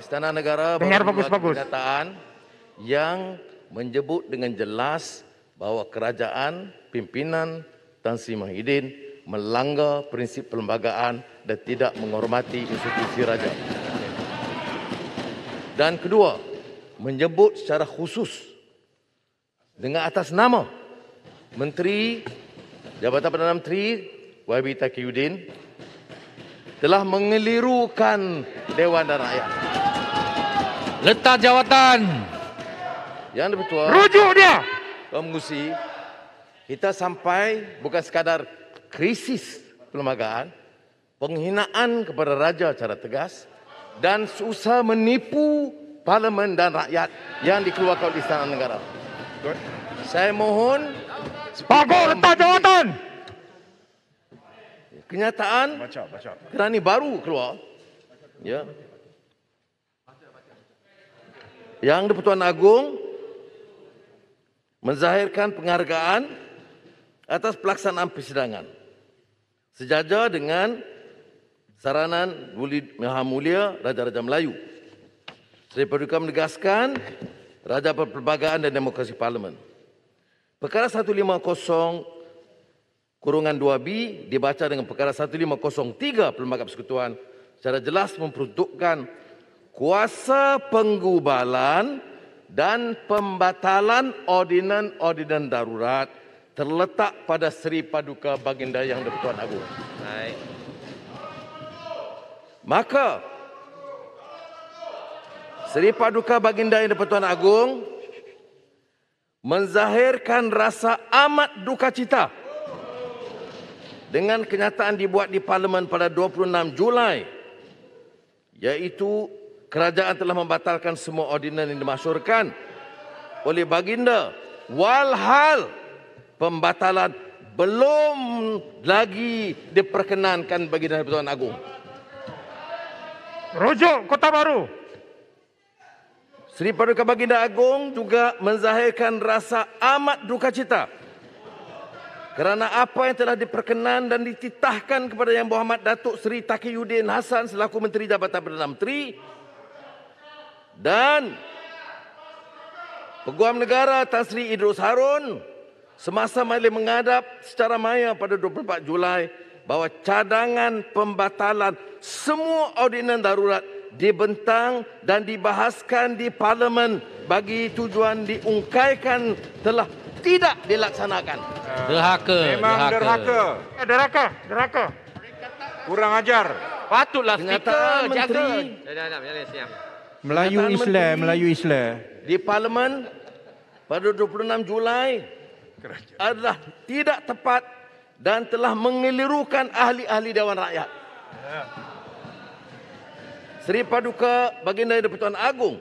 Istana Negara baru pernyataan yang menyebut dengan jelas bahwa kerajaan pimpinan Tan Sri Muhyiddin melanggar prinsip perlembagaan dan tidak menghormati institusi raja. Dan kedua, menyebut secara khusus dengan atas nama Menteri Jabatan Perdana Menteri YB Tan Sri Yudin telah mengelirukan Dewan dan Rakyat. Letak jawatan Yang di-Pertuan, rujuk dia. Pengusi, kita sampai bukan sekadar krisis perlembagaan, penghinaan kepada raja secara tegas dan usaha menipu parlimen dan rakyat yang dikeluarkan oleh Istana Negara. Saya mohon Pakar letak jawatan. Kenyataan kerana baru keluar, ya. Yang di-Pertuan Agong menzahirkan penghargaan atas pelaksanaan persidangan sejajar dengan saranan Maha Mulia Raja-Raja Melayu. Seri Paduka menegaskan Raja Perlembagaan dan Demokrasi Parlimen. Perkara 150/2B dibaca dengan perkara 150/3 Perlembagaan Persekutuan secara jelas memperuntukkan kuasa penggubalan dan pembatalan ordinan-ordinan darurat terletak pada Seri Paduka Baginda Yang di-Pertuan Agong. Maka Seri Paduka Baginda Yang di-Pertuan Agong menzahirkan rasa amat duka cita dengan kenyataan dibuat di Parlimen pada 26 Julai iaitu kerajaan telah membatalkan semua ordinan yang dimasyurkan oleh Baginda, walhal pembatalan belum lagi diperkenankan bagi Yang di-Pertuan Agong. Rujuk Kota Baru. Seri Paduka Baginda Agong juga menzahirkan rasa amat duka cita kerana apa yang telah diperkenan dan dititahkan kepada Yang Berhormat Datuk Seri Tan Sri Yudin Hassan selaku Menteri Jabatan Perdana Menteri dan Peguam Negara Tan Sri Idrus Harun semasa masih menghadap secara maya pada 24 Julai bahawa cadangan pembatalan semua ordinan darurat dibentang dan dibahaskan di Parlimen bagi tujuan diungkaikan telah tidak dilaksanakan. Derhaka. Kurang ajar. Patutlah speaker jaga. Melayu Islam. Di Parlimen pada 26 Julai adalah tidak tepat dan telah mengelirukan ahli-ahli Dewan Rakyat. Seri Paduka Baginda Yang di-Pertuan Agong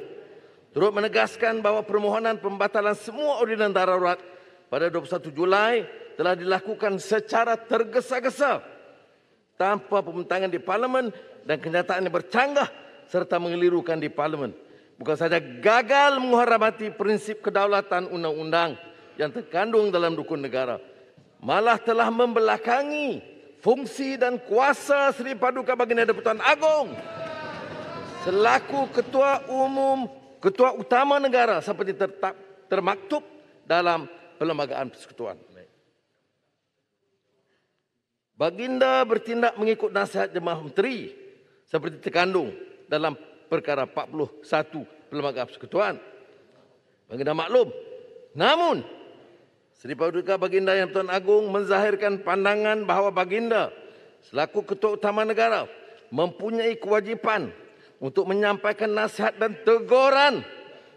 turut menegaskan bahawa permohonan pembatalan semua ordinan darurat pada 21 Julai telah dilakukan secara tergesa-gesa tanpa pembentangan di Parlimen dan kenyataan yang bercanggah serta mengelirukan di Parlimen. Bukan saja gagal menghormati prinsip kedaulatan undang-undang yang terkandung dalam Dokumen Negara, malah telah membelakangi fungsi dan kuasa Seri Paduka Baginda Yang di-Pertuan Agong selaku Ketua Utama Negara seperti termaktub dalam Perlembagaan Persekutuan. Baginda bertindak mengikut nasihat Jemaah Menteri seperti terkandung dalam perkara 41 Perlembagaan Persekutuan. Baginda maklum. Namun, Seri Paduka Baginda Yang di-Pertuan Agong menzahirkan pandangan bahawa Baginda selaku Ketua Utama Negara mempunyai kewajipan untuk menyampaikan nasihat dan teguran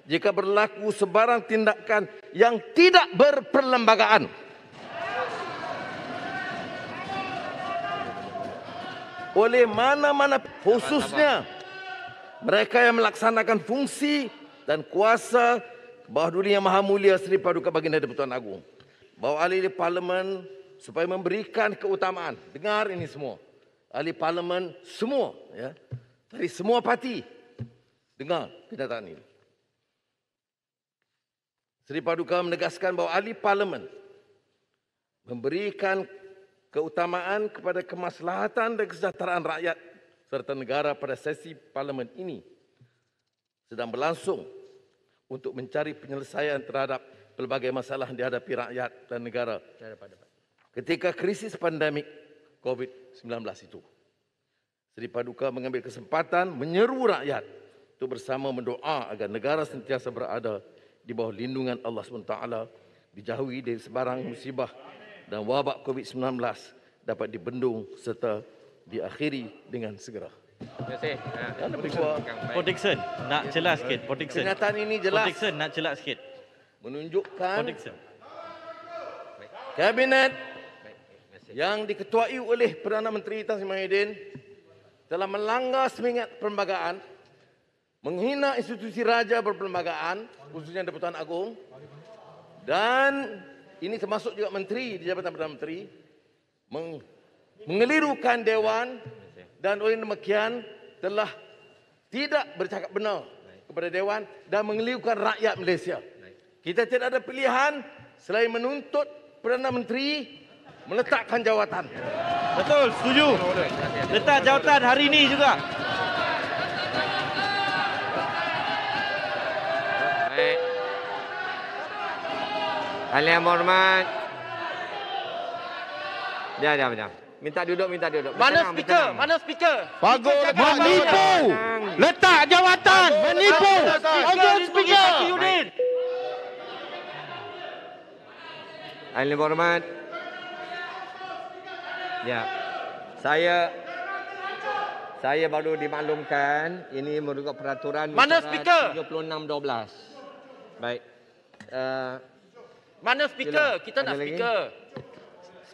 jika berlaku sebarang tindakan yang tidak berperlembagaan. Oleh mana-mana khususnya mereka yang melaksanakan fungsi dan kuasa bawah dunia Maha Mulia Seri Paduka Baginda Yang di-Pertuan Agong. Bahawa ahli Parlimen supaya memberikan keutamaan. Dengar ini semua. Ahli Parlimen semua, ya, dari semua parti. Dengar kenyataan ini. Seri Paduka menegaskan bahawa ahli Parlimen memberikan keutamaan kepada kemaslahatan dan kesejahteraan rakyat serta negara pada sesi Parlimen ini. sedang berlangsung untuk mencari penyelesaian terhadap pelbagai masalah yang dihadapi rakyat dan negara ketika krisis pandemik COVID-19 itu. Seri Paduka mengambil kesempatan menyeru rakyat untuk bersama mendoa agar negara sentiasa berada di bawah lindungan Allah SWT, dijauhi dari sebarang musibah dan wabak COVID-19 dapat dibendung serta diakhiri dengan segera. Terima kasih. Pak Dixon, nak jelas sikit. Pak Dixon, kenyataan ini jelas. Pak Dixon, nak jelas sikit. Menunjukkan Kabinet yang diketuai oleh Perdana Menteri Tan Sri Muhyiddin telah melanggar semangat perlembagaan, menghina institusi raja berperlembagaan, khususnya Yang di-Pertuan Agong, dan ini termasuk juga menteri di Jabatan Perdana Menteri, mengelirukan Dewan, dan oleh demikian telah tidak bercakap benar kepada Dewan dan mengelirukan rakyat Malaysia. Kita tidak ada pilihan selain menuntut Perdana Menteri meletakkan jawatan. Betul, setuju. Letak jawatan hari ini juga. Baik. Yang hormat. Jom. Minta duduk. Mana speaker? Bagus. Menipu. Letak jawatan. Menipu. Agak speaker. Yang hormat. Ya. Saya baru dimaklumkan ini merupakan peraturan 76/12. Baik. Mana speaker? Kita nak speaker.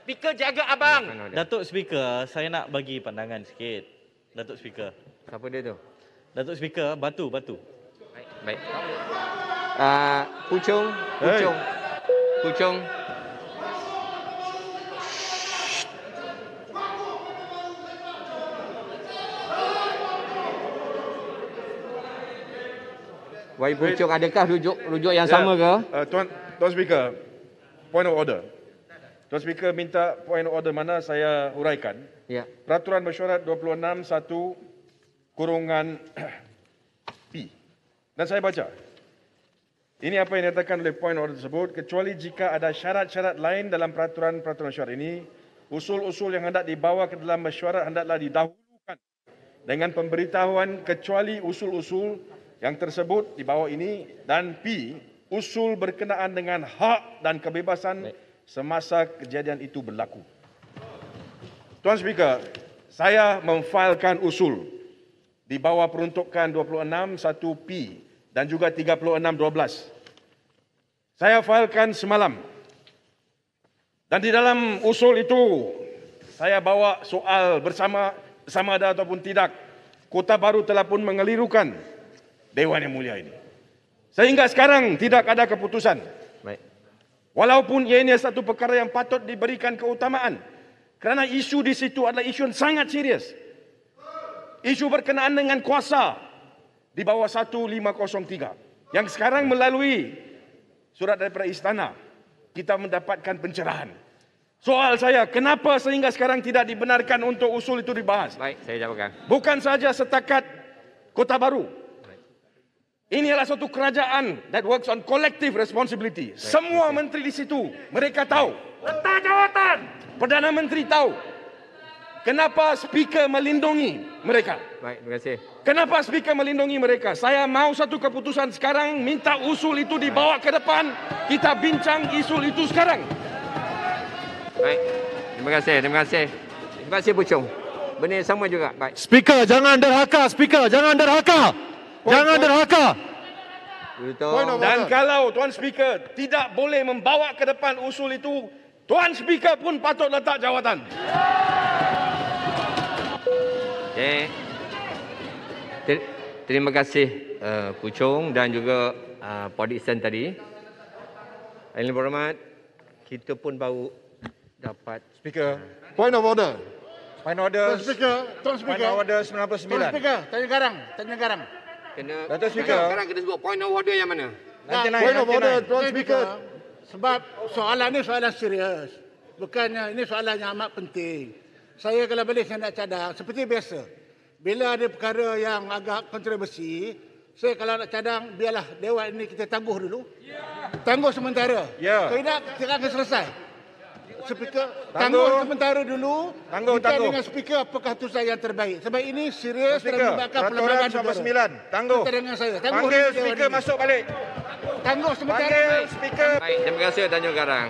Speaker jaga abang. Datuk Speaker, saya nak bagi pandangan sikit. Datuk Speaker. Siapa dia tu? Datuk Speaker, Batu. Baik. Pucung. Wai Pucung, adakah rujuk yang sama ke? Tuan Speaker, point of order. Tuan Speaker minta point order mana saya huraikan. Ya. Peraturan Mesyuarat 26(1)(P). Dan saya baca. Ini apa yang dinyatakan oleh point order tersebut, kecuali jika ada syarat-syarat lain dalam peraturan mesyuarat ini, usul-usul yang hendak dibawa ke dalam mesyuarat hendaklah didahulukan dengan pemberitahuan kecuali usul-usul yang tersebut di bawah ini, dan P, usul berkenaan dengan hak dan kebebasan semasa kejadian itu berlaku. Tuan Speaker, saya memfailkan usul di bawah peruntukan 26(1)(p) dan juga 36/12. Saya failkan semalam. Dan di dalam usul itu, saya bawa soal bersama ada ataupun tidak. Kota Baru telah pun mengelirukan Dewan Yang Mulia ini. Sehingga sekarang tidak ada keputusan. Walaupun ianya satu perkara yang patut diberikan keutamaan, kerana isu di situ adalah isu yang sangat serius. Isu berkenaan dengan kuasa di bawah 1503. Yang sekarang melalui surat daripada Istana, kita mendapatkan pencerahan. Soal saya, kenapa sehingga sekarang tidak dibenarkan untuk usul itu dibahas? Baik, saya jawabkan. Bukan saja setakat Kota Baru. Ini adalah suatu kerajaan that works on collective responsibility. Semua menteri di situ, mereka tahu. Letak jawatan. Perdana Menteri tahu. Kenapa Speaker melindungi mereka? Baik, terima kasih. Kenapa Speaker melindungi mereka? Saya mahu satu keputusan sekarang, minta usul itu dibawa ke depan. Kita bincang usul itu sekarang. Baik, terima kasih. Terima kasih, Pucung. Benar sama juga. Baik. Speaker, jangan derhaka. Jangan derhaka. Dan kalau Tuan Speaker tidak boleh membawa ke depan usul itu, Tuan Speaker pun patut letak jawatan. Okay. Terima kasih Pucung dan juga Pak Dixon tadi. Yang berhormat, kita pun baru dapat Speaker. Point of order. Tuan Speaker. Point of order 99. Tuan Speaker, Tanjung Garang. Datuk Speaker, sekarang kita sebut point of order yang mana? Point of order, Tuan Speaker. Sebab soalan ini soalan serius. Bukannya ini soalan yang amat penting. Saya kalau boleh saya nak cadang. Seperti biasa, bila ada perkara yang agak kontroversi, Saya kalau nak cadang, biarlah Dewan ini kita tangguh dulu. Ya. Tangguh sementara. Ya. Tidak akan selesai. Speaker, tangguh sementara dulu. Kita dengan speaker apakah keputusan yang terbaik. Sebab ini serius terhadap perlembagaan negara. Tangguh. Kita dengan saya. Tangguh. Panggil speaker ini. Masuk balik. Tangguh sementara. Panggil speaker. Baik, terima kasih Tanjung Garang.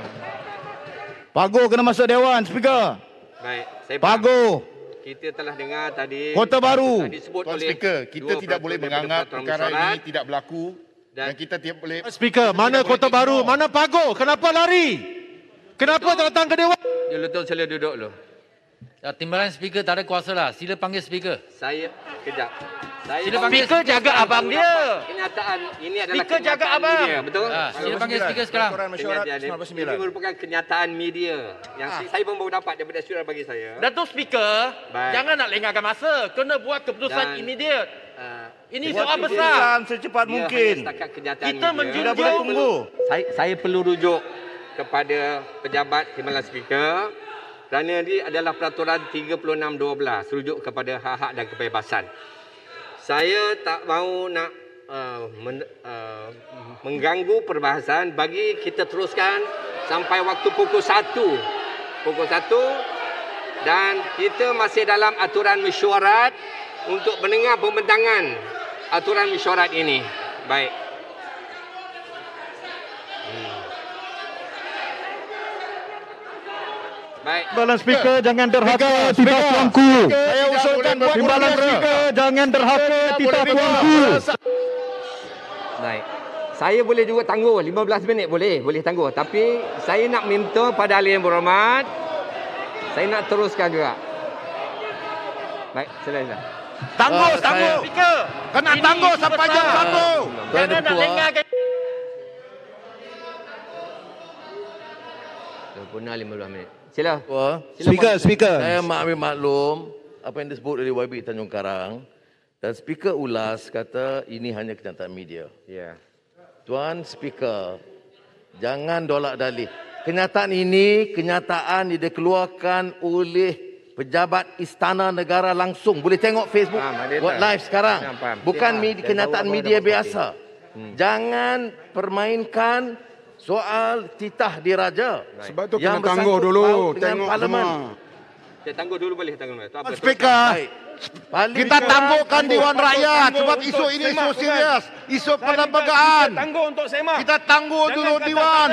Pagu kena masuk Dewan, speaker. Baik, saya Pagu. Kita telah dengar tadi Kota Baru. Tuan Speaker, kita tidak boleh menganggap perkara ini tidak berlaku dan kita tidak boleh. Speaker, mana Kota Baru, mana Pagu? Kenapa lari? Kenapa datang ke Dewan? Julutan sila duduk dulu. Timbalan Speaker tak ada kuasa lah. Sila panggil Speaker. Saya kejap. Speaker jaga abang dia. Kenyataan ini adalah speaker jaga abang. Betul? Sila panggil Speaker sekarang. Ini merupakan kenyataan media yang saya pun baru dapat daripada surat bagi saya. Datuk Speaker, jangan nak lengahkan masa. Kena buat keputusan immediate. Ini soal besar. Secepat mungkin. Kita menjunjung. Saya perlu rujuk kepada pejabat Timbalan Speaker. Kerana ini adalah peraturan 36.12 rujuk kepada hak-hak dan kebebasan. Saya tak mahu nak mengganggu perbahasan bagi kita teruskan sampai waktu pukul 1. Pukul 1 dan kita masih dalam aturan mesyuarat untuk mendengar pembentangan aturan mesyuarat ini. Baik. Timbalan Speaker, jangan derhaka tidak tuanku. Saya usulkan buat Timbalan Speaker, jangan derhaka tidak tuanku. Baik. Saya boleh juga tangguh 15 minit boleh tangguh, tapi saya nak minta pada ahli yang berhormat saya nak teruskan juga. Baik, silakan. Tangguh Speaker. Kena tangguh sampai jam 1. Jangan nak lengahkan. Sempurna 15 minit. Sila. Speaker. Saya ambil maklum apa yang disebut oleh YB Tanjung Karang dan Speaker ulas kata ini hanya kenyataan media. Ya. Tuan Speaker, jangan dolak dalih. Kenyataan ini kenyataan yang dikeluarkan oleh pejabat Istana Negara langsung. Boleh tengok Facebook buat live sekarang. Bukan kenyataan media biasa. Jangan permainkan soal titah diraja. Sebab tu kena tangguh dulu. Tengok semua. Kita tangguh dulu boleh tangguh. Speaker, kita tangguhkan Dewan Rakyat. Sebab isu ini isu serius. Isu perlembagaan. Kita tangguh dulu Dewan.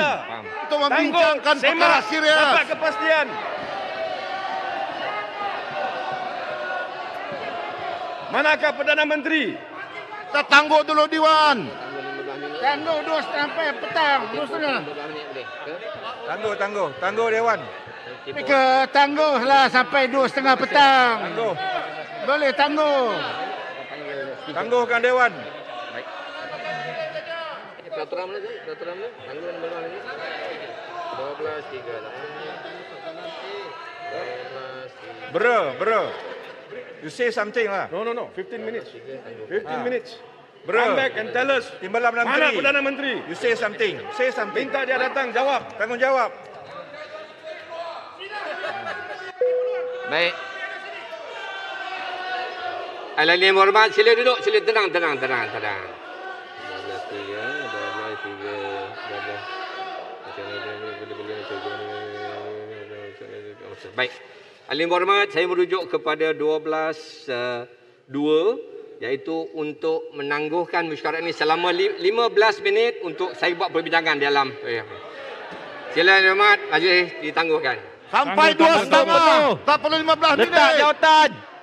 Untuk membincangkan perkara serius. Dapat kepastian. Manakah Perdana Menteri? Kita tangguh dulu Dewan. Tangguh dua sampai petang. Tangguh Dewan. Mereka tangguhlah sampai 2:30 petang. Tangguh. Boleh tangguh. Tangguhkan Dewan. Baik. Peraturan mana tu? Peraturan mana? Tangguh nombor mana ni? 12:30. Bro. You say something lah. No. 15 minutes. Bro, come back and tell us. Timbalan Menteri. Mana Perdana Menteri? You say something. Say something. Minta dia datang jawab. Tanggungjawab. Baik. Alaikum warahmatullahi. Sila duduk. Sila tenang. 12:03. Baik. Alaikum warahmatullahi. Saya merujuk kepada 12:02. Iaitu untuk menangguhkan mesyuarat ini selama 15 minit untuk saya buat perbincangan di dalam. Sila Ahmad, majlis ditangguhkan. Sampai 2:30. Tak perlu 15 minit. Letak jawatan.